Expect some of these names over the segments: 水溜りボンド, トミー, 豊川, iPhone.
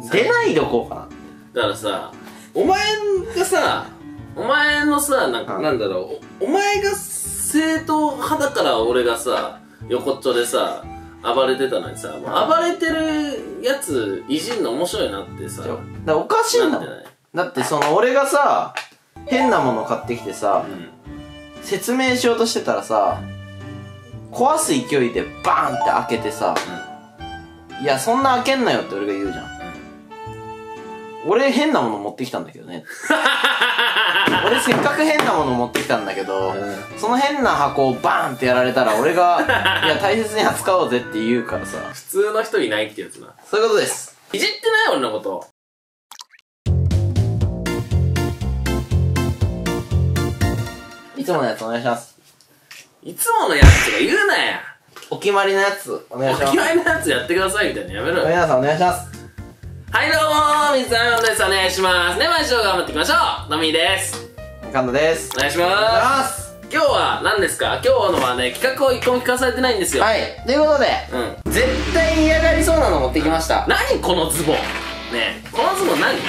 出ないどころかな。だからさ、お前がさ、お前のさ、なんかなんだろう、お前が正統派だから俺がさ、横っちょでさ、暴れてたのにさ、暴れてるやついじんの面白いなってさ、だからおかしいんだもん。だってその俺がさ、変なもの買ってきてさ、説明しようとしてたらさ、壊す勢いでバーンって開けてさ、いやそんな開けんなよって俺が言うじゃん。俺変なもの持ってきたんだけどね。俺せっかく変なもの持ってきたんだけど、その変な箱をバーンってやられたら俺が「いや大切に扱おうぜ」って言うからさ。普通の人いないってやつな。そういうことです。いじってない俺のこと。いつものやつお願いします。いつものやつとか言うなや。お決まりのやつお願いします。お決まりのやつやってくださいみたいなのやめろよ。皆さんお願いします。はいどうもー、水溜りボンドです。お願いしますね。毎週頑張っていきましょう。のみーです。かんどです。お願いします。今日は何ですか。今日のはね、企画を一個も聞かされてないんですよ。はい、ということで、うん、絶対嫌がりそうなの持ってきました。何このズボンねえ、このズボン何、こ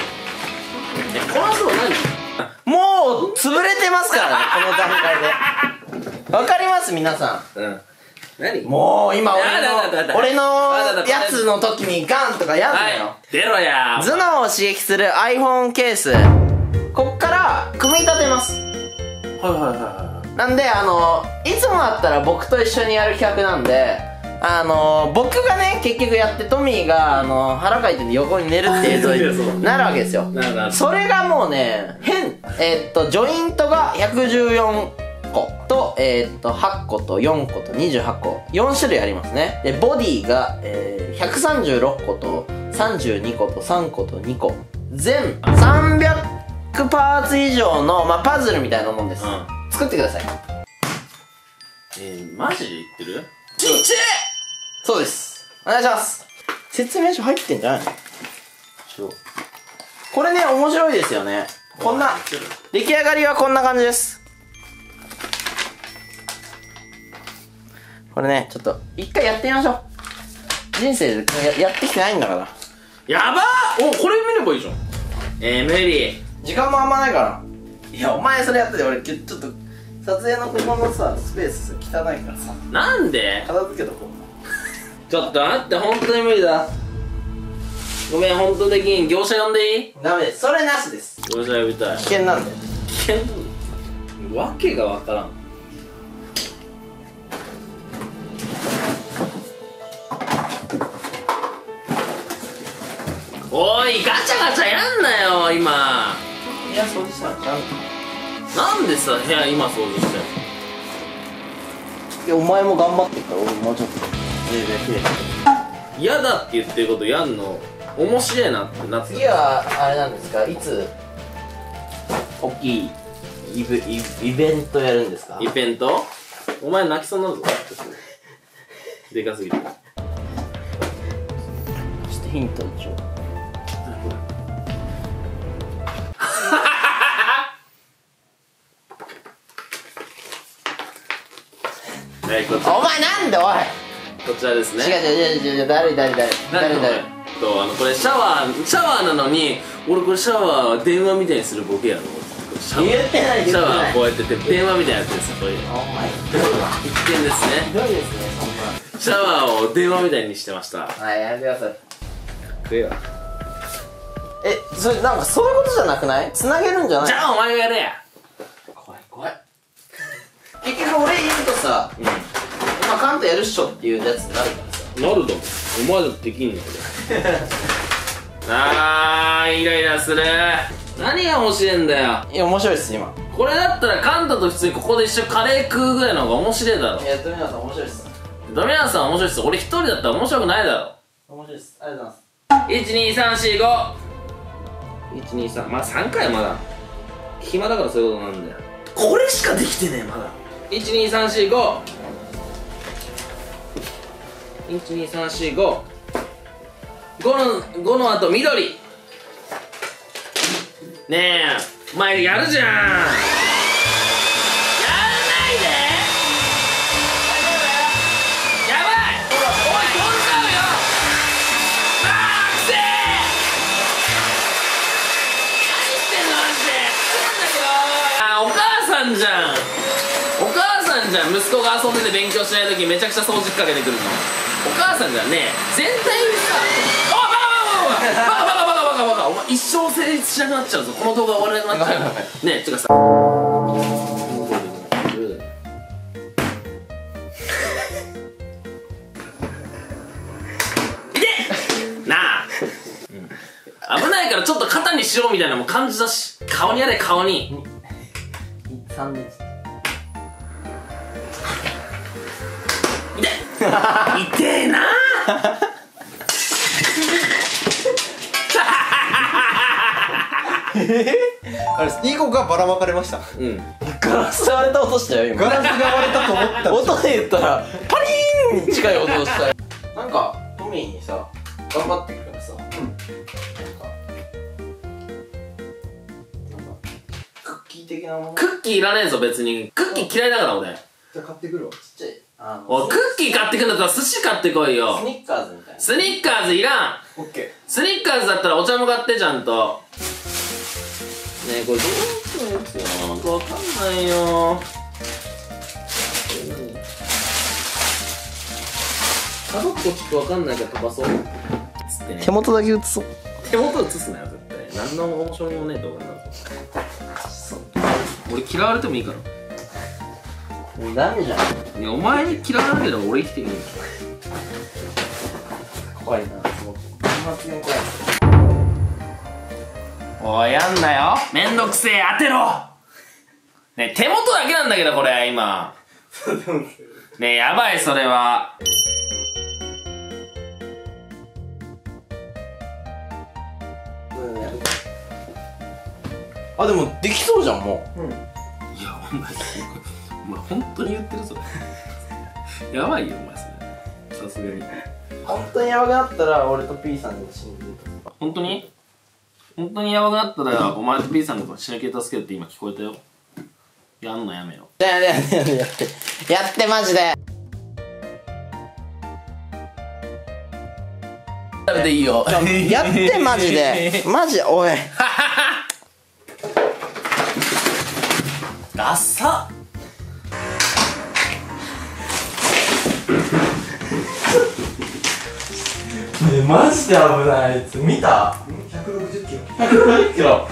のズボン何、もう潰れてますからね、この段階で。わかります皆さん。うん、何もう今俺のやつの時にガンとかやんのよ。出ろや。頭脳を刺激する iPhone ケース、こっから組み立てます。はいはいはい。なんでいつもだったら僕と一緒にやる企画なんで、僕がね結局やって、トミーが腹かいてて横に寝るっていうとなるわけですよ。それがもうね、変ジョイントが114と8個と4個と28個4種類ありますね。でボディが、136個と32個と3個と2個、全300パーツ以上の、まあ、パズルみたいなもんです、うん、作ってください。マジで言ってる？ちっちぇ！そうです。お願いします。説明書入ってんじゃないの？これね面白いですよね。こんな出来上がりはこんな感じです。これね、ちょっと一回やってみましょう。人生で やってきてないんだから。やばー。お、これ見ればいいじゃん。無理。時間もあんまないから。いやお前それやってて、俺ちょっと撮影のここのさスペース汚いからさ。なんで片付けとこう。ちょっと待って、本当に無理だ。ごめん、本当できん。業者呼んでいい？ダメです、それなしです。業者呼びたい。危険なんだよ。危険なんだよ、わけがわからん。おい、ガチャガチャやんなよ今。部屋掃除したらちゃうか。なんでさ、部屋今掃除したよ。いやお前も頑張ってるから、俺もうちょっと全然綺麗に。嫌だって言ってることやんの面白いなってなって。次はあれなんですか、いつ大きいイベントやるんですか。イベント？お前泣きそうになるぞ。でかすぎる。ちょっとヒントでしょ。お前なんでおい。こちらですね。違う誰と、これシャワーなのに、俺これシャワー電話みたいにするボケやろ。言ってない。シャワーこうやってて電話みたいなやつです。これ一見ですね。どうですね、そんなシャワーを電話みたいにしてました。はい、やめてください。食えよ。え、それなんかそういうことじゃなくない？繋げるんじゃない？じゃあお前がやれや。怖い怖い。結局俺言うとさ、今カントやるっしょっていうやつになるからさ。なるだろ、お前だってできんのこれ。あーイライラする。何が面白いんだよ。いや面白いっす今。これだったらカントと普通にここで一緒にカレー食うぐらいの方が面白いだろ。いやドミナさん面白いっす。ドミナさん面白いっす。俺一人だったら面白くないだろ。面白いっす。ありがとうございます。12345 123、まあ3回はまだ暇だからそういうことなんだよ。これしかできてねえまだ。12345 5のあと緑ねえ、お前やるじゃん。やんないで。やばい。おい飛んじゃうよ。あーくせー。んじゃん、息子が遊んでて勉強しない時めちゃくちゃ掃除機かけてくるのお母さんじゃんね。全体にさバカお前一生成立しなくなっちゃうぞ、この動画終わらなくなっちゃうねえ。てかさ危ないからちょっと肩にしようみたいなのも感じだし、顔にやれ顔に3です。痛えなあれ、囲碁がばらまかれました。ガラス割れた音したよ今。ガラスが割れたと思った音で言ったらパリーンに近い音したよ。なんかトミーにさ頑張ってるからさ、なんかクッキー的なもの。クッキーいらねえぞ別に、クッキー嫌いだから俺。じゃあ買ってくるわ、ちっちゃい。おいクッキー買ってくんだったら寿司買ってこいよ。スニッカーズみたいな。スニッカーズいらん。オッケー。スニッカーズだったらお茶も買ってちゃんと。ねえこれどういうやつよ、なんかわかんないよ。角っこちょっとわかんないから飛ばそう。手元だけ映そう。手元映すなよ絶対。何の面白みもねえ動画だぞ。俺嫌われてもいいから。ダメじゃん。いやお前に嫌われるけど俺生きている。怖いな。もう発言怖い。おいやんなよ。めんどくせえ、当てろ。ねえ手元だけなんだけどこれ今。ねえやばいそれは。あでもできそうじゃんもう。うん、いやお前すごい。お前本当に言ってるそれやばいよお前それ、さすがに本当にやばくなったら俺と P さんで死ぬけど、本当に本当にやばくなったらお前と P さんの死ぬけ助けるって今聞こえたよ。やんのやめよ。やってマジで食べていいよやってマジでマジおいダッサッマジで危ない。あいつ見た160キロ、160キロ、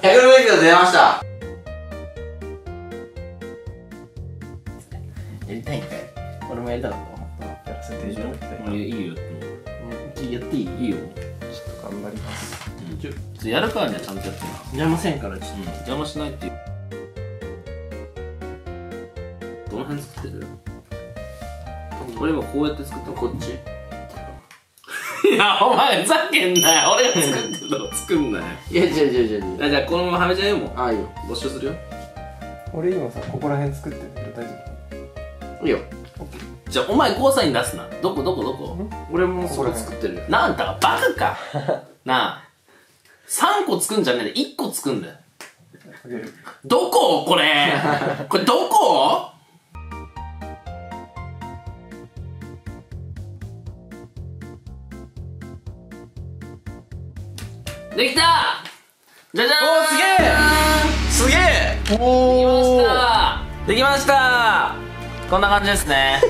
160キロ出ました。やりたいんかい。俺もやりたかった。やっていいよ、やっていいよ。ちょっと頑張ります。ちょっとやるからにはちゃんとやってな、邪魔せんから。ちょっと邪魔しないっていう。どの辺作ってる？俺はこうやって作ったの。こっち。いやお前ふざけんなよ。俺が作ってたの作んなよ。いや違うじゃあこのままはめちゃうよ。もうああいいよ、没収するよ。俺今さここら辺作ってるけど大丈夫？いいよ。オッケー。じゃあお前ゴーサイン出すな。どこ俺もそれ作ってるよ。なんだかバカかなあ、3個作んじゃねえで1個作んだよ。どここれどこ？できた。じゃじゃーん。すげえすげえ。おーできました。こんな感じですね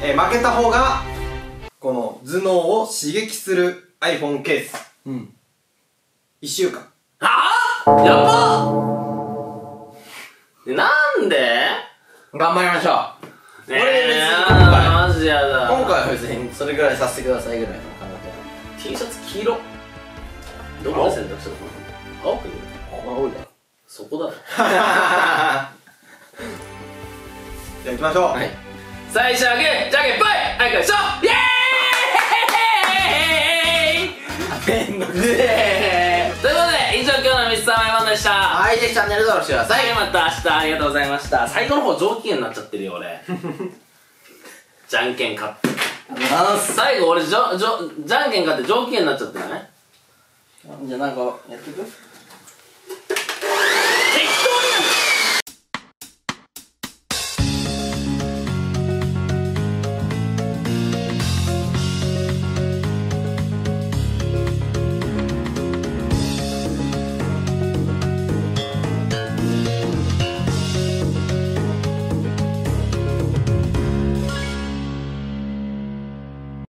負けた方がこの頭脳を刺激する iPhone ケース、うん1週間。ああやばっなんで頑張りましょう。俺別に今回マジやだ。今回は別にそれぐらいさせてくださいぐらいの感じで。 T シャツ黄色どこで選択したの？青くね？青いだろそこだろじゃあいきましょう。はい最初はグーじゃんけんぽいあいこでしょ。イエーイめんどくせえ。ということで以上今日のミスターマイボンドでした。はいぜひチャンネル登録してください。また明日ありがとうございました。最後の方上機嫌になっちゃってるよ俺じゃんけん勝って、最後俺じゃんけん勝って上機嫌になっちゃってない？じゃあなんかやってく？